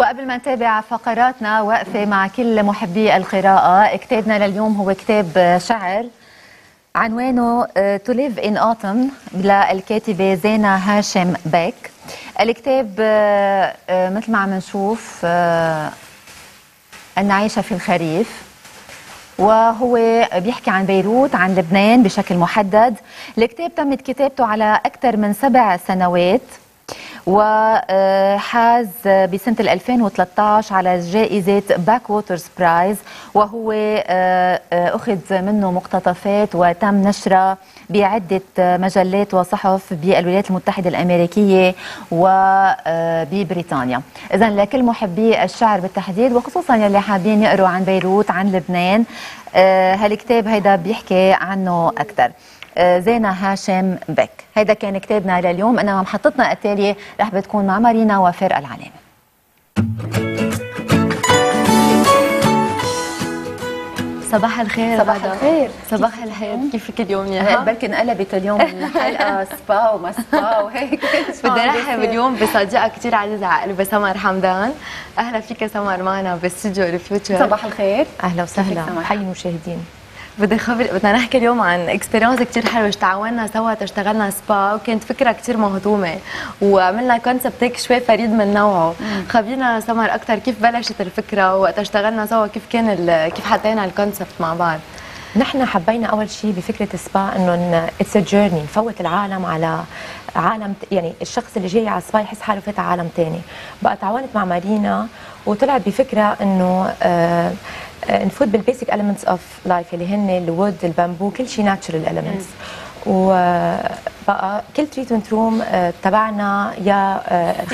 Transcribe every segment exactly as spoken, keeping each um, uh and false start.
وقبل ما نتابع فقراتنا واقفة مع كل محبي القراءة، كتابنا لليوم هو كتاب شعر عنوانه To live in autumn للكاتبة زينه هاشم بيك. الكتاب مثل ما عم نشوف أن عايشة في الخريف، وهو بيحكي عن بيروت، عن لبنان بشكل محدد. الكتاب تمت كتابته على أكثر من سبع سنوات، وحاز بسنة ألفين وثلاثة عشر على جائزة باك ووترز برايز، وهو أخذ منه مقتطفات وتم نشرها بعدة مجلات وصحف بالولايات المتحدة الأمريكية وببريطانيا. إذن لكل محبي الشعر بالتحديد، وخصوصا يلي حابين يقروا عن بيروت، عن لبنان، هالكتاب هيدا بيحكي عنه أكثر. زينه هاشم بيك. هيدا كان كتابنا لليوم. أنا محطتنا التالية رح بتكون مع مارينا وفرقة العلامة. صباح الخير. صباح الخير. صباح الخير. كيفك اليوم يا هلا؟ بركي انقلبت اليوم الحلقه سبا وما سبا وهيك. بدي ارحب اليوم بصديقه كثير عزيزه على قلبي، سمر حمدان. اهلا فيك سمر معنا باستديو الفيوتشر. صباح الخير. اهلا وسهلا. حي المشاهدين. بدي خبر بدنا نحكي اليوم عن اكسبيرينس كثير حلوه، تعاوننا سوا، اشتغلنا سبا، وكانت فكره كثير مهضومه، وعملنا كونسبت هيك شوي فريد من نوعه. خبرينا سمر اكثر، كيف بلشت الفكره وقت اشتغلنا سوا، كيف كان كيف حطينا الكونسبت مع بعض؟ نحن حبينا اول شيء بفكره سبا انه اتس ا جيرني، نفوت العالم على عالم، يعني الشخص اللي جاي على سبا يحس حاله فات على عالم ثاني. بقى تعاونت مع مارينا وطلعت بفكره انه آه نفوت بالبيسك إليمنتس اوف لايف اللي هن الوود، البامبو، كل شيء ناتشرال إليمنتس. وبقى كل تريتمنت روم تبعنا يا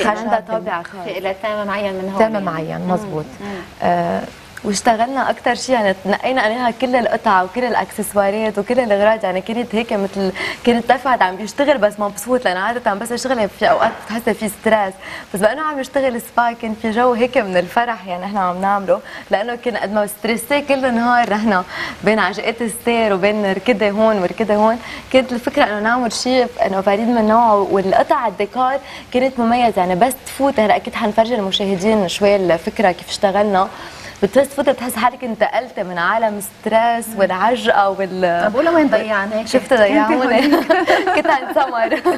عندها طابع خاص إلى ثمن معين من هون، ثمن معين مضبوط. واشتغلنا اكثر شيء، يعني نقينا عليها كل القطع وكل الاكسسوارات وكل الاغراض، يعني كانت هيك مثل كانت تفعت عم بيشتغل بس مبسوط، لان عاده عم بس اشتغل في اوقات بتحسها في ستريس، بس لانه عم يشتغل سبا كان في جو هيك من الفرح، يعني احنا عم نعمله لانه كان قد ما ستريسيه كل النهار نحن بين عجقات السير وبين ركده هون وركده هون. كانت الفكره انه نعمل شيء انه فريد من نوعه، والقطع الديكور كانت مميزه، يعني بس تفوت هلا اكيد حنفرجي المشاهدين شوي الفكره كيف اشتغلنا. بتحس فتره بتحس حالك انتقلت من عالم ستريس والعجقه وال بقول وين ضيعنا، شفت ضيعونا كنت عند سمر.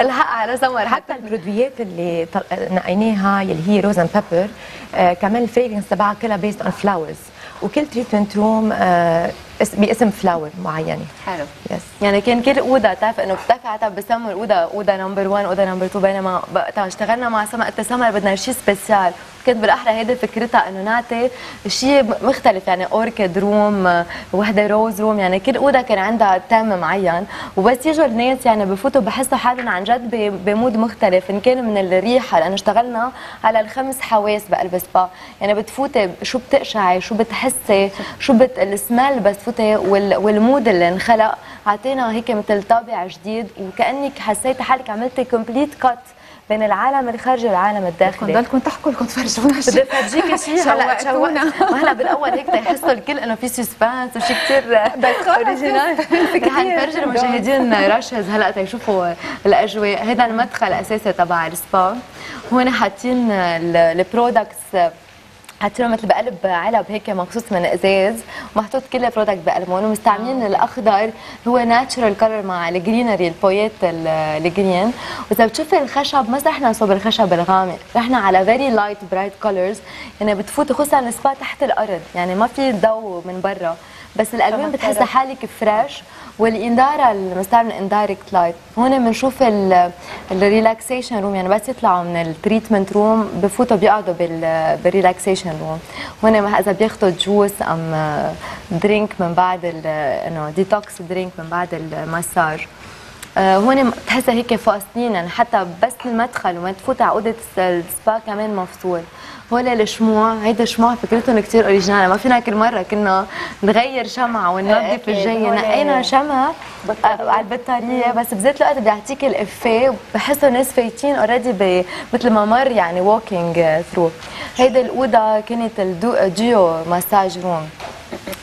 الحق على سمر. حتى البرودويات اللي نقيناها اللي هي روز اند بيبر، آه كمان الفريجنس تبعها كلها بيست اون فلاورز، وكل تريتمنت روم آه باسم فلاور معينه. حلو. يس. يعني كان كل اوضه بتعرف انه بتفعتها بسمر اوضه، اوضه نمبر واحد، اوضه نمبر اثنين، بينما وقتها اشتغلنا مع سمر قلت سمر بدنا شيء سبيسيال، كنت بالاحرى هيدي فكرتها انه نعطي شيء مختلف، يعني اوركيد روم، وحده روز روم، يعني كل اوضه كان عندها تام معين، وبس يجوا الناس يعني بفوتوا بحسوا حالهم عن جد بمود مختلف، ان كان من الريحه، لانه اشتغلنا على الخمس حواس بقلب سبا، يعني بتفوتي شو بتقشعي، شو بتحسي، شو بت السمال بس فوتي والمود اللي انخلق، عطينا هيك مثل طابع جديد، وكانك حسيتي حالك عملتي كومبليت كات بين العالم الخارجي والعالم الداخلي. بدكم تحكوا لكم تفرجونا شيء. بدي افرجيكي شيء هلا تشوقنا. وهلا بالاول هيك تحسوا الكل انه في سسبانس وشيء كثير بس اوريجينال. رح نفرجي المشاهدين رشز هلا تيشوفوا الاجواء، هذا المدخل الاساسي تبع السبا. هون حاطين البرودكتس، حاطينه مثل بقلب علب هيك مخصوص من ازاز، محطوط كل البرودكت بقلبهم، ومستعملين الاخضر هو ناتشرال كلر مع الجرينري، البويات الجرين. واذا بتشوفي الخشب ما رحنا صوب الخشب الغامق، رحنا على فيري لايت برايت كلرز، يعني بتفوتي خصوصا السبا تحت الارض، يعني ما في ضوء من برا، بس الالوان بتحسي حالك فريش، والإنارة المستعمل اندايركت لايت. هون بنشوف الريلاكسيشن روم، يعني بس يطلعوا من التريتمنت روم بفوتوا بيقعدوا بالريلاكسيشن روم. هون اذا بياخذوا جوس ام درينك من بعد انه ديتوكس درينك من بعد المساج. هون بتحسها هيك فاصلين، يعني حتى بس المدخل وما تفوت على اوضه السبا كمان مفصول. هول الشموع، هيدا الشموع فكرتهم كثير اوريجينال، ما فينا كل مره كنا نغير شمع وننظف الجاي، نقينا شمع على البطاريه، بس بذات الوقت بدي اعطيك الافيه، بحسوا الناس فايتين اوريدي مثل ما مر يعني ووكينج ثرو. هيدي الاوضه كانت الديو مساج روم،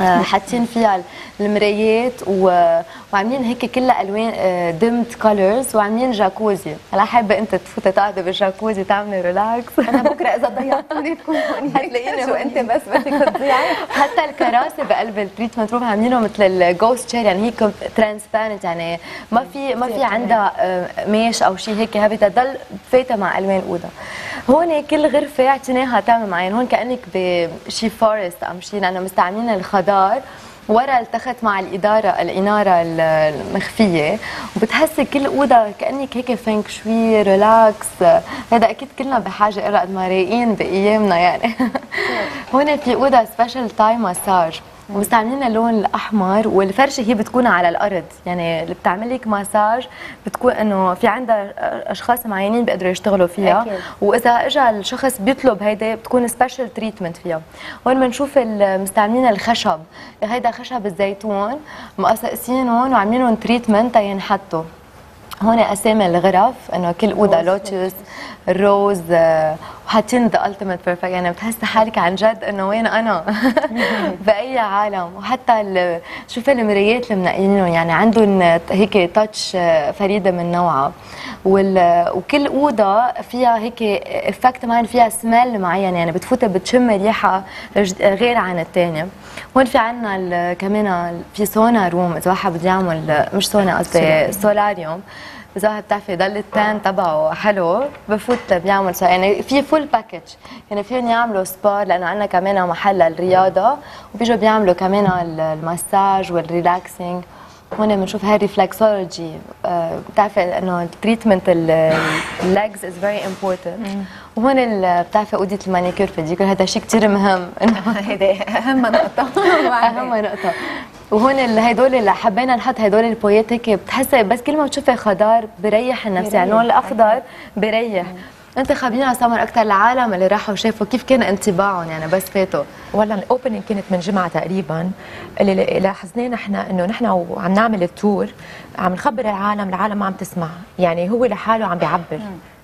حاطين فيها المرايات وعاملين هيك كلها الوان ديمت كولرز وعاملين جاكوزي. هلا حابه انت تفوتي تقعدي بالجاكوزي تعملي ريلاكس. انا بكره اذا ضيعتوني تكوني هتلاقيني وانت بس بدك تضيعي. حتى الكراسي بقلب التريتمنت روم عاملينه مثل الجوست شير، يعني هي ترانسبيرنت، يعني ما في ما في عندها ميش او شيء هيك هبي، تضل فايته مع الوان اوضه. هون كل غرفه اعطيناها طعم معين، هون كانك بشي فورست عم شي، لانه مستعملين الخضار. ورا التخت مع الاداره الاناره المخفيه، وبتحسي كل اوضه كانك هيك فينك شوي ريلاكس. هذا اكيد كلنا بحاجه إلى قد ما رايقين بايامنا يعني. هون في اوضه سبيشال تايم مساج، ومستعملين اللون الاحمر، والفرشه هي بتكون على الارض، يعني اللي بتعمل لك مساج بتكون انه في عندها اشخاص معينين بيقدروا يشتغلوا فيها، أكيد. واذا اجى الشخص بيطلب هيدا بتكون سبيشال تريتمنت فيها. هون بنشوف مستعملين الخشب، هيدا خشب الزيتون مقصقصينهم وعاملينهم تريتمنت تينحطوا. هون اسامي الغرف، انه كل اوضه لوتس روز، وحاطين ذا التيميت بيرفكت، يعني بتحسي حالك عن جد انه وين انا باي عالم. وحتى شوفي المرايات اللي منقيينهم، يعني عندهم هيك تاتش فريده من نوعها، وكل اوضه فيها هيك افكت معين، فيها سمال معين، يعني بتفوتي بتشمي ريحه غير عن الثانيه. هون في عندنا كمان في سونا روم، اذا واحد بده يعمل مش سونا قصدي سولاريوم، إذا واحد بتعرفي يضل التان تبعه حلو بفوت بيعمل، يعني في فول باكج، يعني فيهم يعملوا سبا، لأنه عندنا كمان محل للرياضة، وبيجوا بيعملوا كمان المساج والريلاكسينج. هون بنشوف هاي الريفلكسولوجي، بتعرفي انه التريتمنت الليجز از فيري امبورتنت. وهون بتعرفي اوضه المانيكير فيديكور، هذا شيء كثير مهم، انه هيدا اهم نقطه اهم نقطه. وهون هدول اللي حبينا نحط هدول البويات، هيك بتحسي بس كل ما بتشوفي خضار بريح النفس، يعني اللون الاخضر بريح. انت خبرينا سمر اكثر العالم اللي راحوا شافوا كيف كان انطباعهم يعني بس فاتوا. والله الاوبننج كانت من جمعه تقريبا، اللي لاحظناه نحن انه نحن وعم نعمل التور عم نخبر العالم، العالم ما عم تسمع، يعني هو لحاله عم بيعبر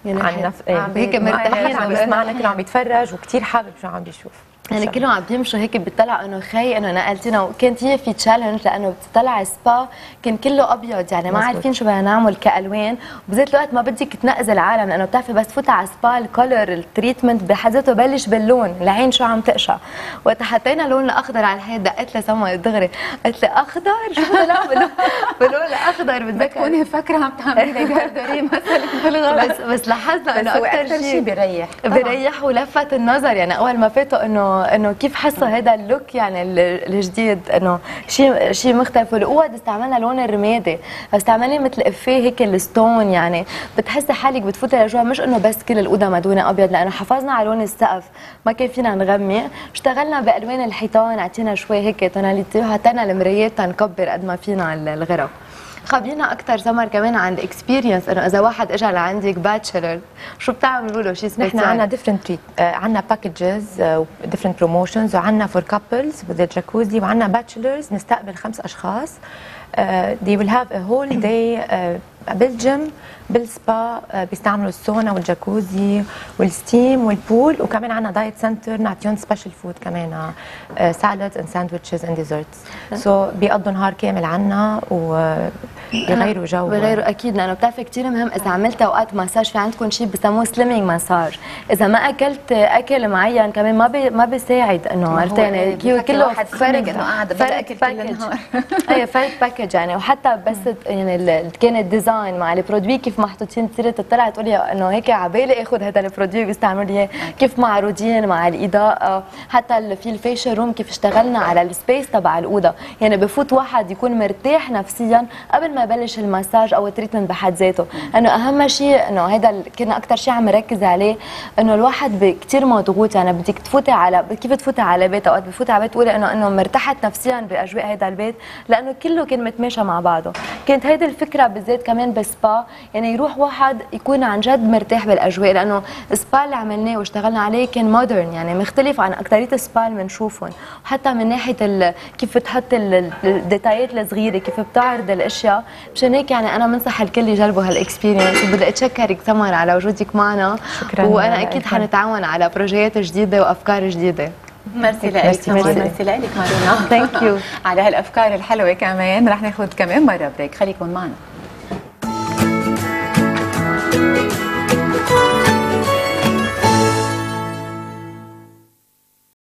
يعني عن نفسه، هيك مرتاحين عم يسمعنا، كله عم يتفرج وكثير حابب شو عم بيشوف، يعني كلهم عم بيمشوا هيك بيطلعوا انه خي انه نقلتنا. وكانت هي في تشالنج لانه بتطلعي سبا كان كله ابيض، يعني ما عارفين شو بدنا نعمل كالوان، وبذات الوقت ما بدك تنقذي العالم، لانه بتعرفي بس تفوتي على سبا الكولر التريتمنت بحزته بلش باللون، العين شو عم تقشع. وقت حطينا اللون الاخضر على الحيط دقت لي سما دغري، قلت لي اخضر شو بدنا باللون الاخضر؟ بتذكر تكوني فاكره عم تعملي جاردري مثلا، بس بس لاحظنا انه اكثر شيء بريح بريح ولفت النظر، يعني اول ما فاتوا انه انه كيف حسوا هذا اللوك يعني الجديد، انه شيء شيء مختلف. والاوض استعملنا لون الرمادي، استعملنا مثل افيه هيك الستون، يعني بتحسي حالك بتفوتي لجوا، مش انه بس كل الاوضه مدهونه ابيض، لانه حافظنا على لون السقف، ما كان فينا نغمق، اشتغلنا بالوان الحيطان، اعطينا شوي هيك توناليتي، وحطينا المرايات تنكبر قد ما فينا الغرف. خبرينا اكثر سمر كمان عن الاكسبيرينس، انه اذا واحد اجى لعندك باتشلر شو بتعملوا له؟ شيء سبيشال؟ نحن عندنا ديفرنت تريت، عندنا باكجز وديفرنت بروموشنز، وعندنا فور كابلز وذ جاكوزي، وعندنا باتشلرز نستقبل خمس اشخاص. they will have a whole day بالجيم بالسبا، بيستعملوا السونا والجاكوزي والستيم والبول، وكمان عندنا دايت سنتر نعطيهم سبيشال فود كمان، سالادز اند ساندويتشز اند ديزرتس. سو بيقضوا نهار كامل عنا وبيغيروا جو، بيغيروا اكيد، لانه بتعرفي كثير مهم اذا عملت اوقات مساج، في عندكم شيء بسموه سليمينج مساج، اذا ما اكلت اكل معين كمان ما بي ما بيساعد، انه عرفتي يعني كل واحد فرق انه قاعد بلا اكل كل النهار. اي فرق باكج يعني، وحتى بس يعني كان الديزاين مع البرودوي كيف محطوطين، تصيري تطلعي تقولي انه هيك على بالي اخذ هذا البرودوي بيستعملوا لي، كيف معروضين مع الاضاءه. حتى في الفيشل روم كيف اشتغلنا على السبيس تبع الاوضه، يعني بفوت واحد يكون مرتاح نفسيا قبل ما يبلش المساج او التريتمنت بحد ذاته، انه اهم شيء انه هذا كنا اكثر شيء عم نركز عليه، انه الواحد كثير مضغوط، يعني بدك تفوتي على كيف تفوتي على بيت، اوقات بفوت على بيت تقولي انه انه مرتحت نفسيا باجواء هذا البيت، لانه كله كان متماشى مع بعضه. كانت هيدي الفكره بالذات كمان بالسبا، يعني يروح واحد يكون عن جد مرتاح بالاجواء، لانه السبا اللي عملناه واشتغلنا عليه كان مودرن، يعني مختلف عن اكثريه السبا اللي بنشوفهم، وحتى من ناحيه كيف بتحط الديتايات الصغيره، كيف بتعرض الاشياء. مشان هيك يعني انا بنصح الكل يجربوا هالاكسبيرينس، وبدي اتشكرك سمر على وجودك معنا. شكرا، وانا اكيد حنتعاون على بروجيات جديده وافكار جديده. ميرسي لك ميرسي لك مارينا، ثانك يو على هالافكار الحلوه. كمان رح ناخذ كمان مره بريك، خليكم معنا.